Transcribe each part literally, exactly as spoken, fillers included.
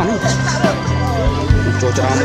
啊，你做这样子。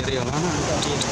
你哋用啊嘛。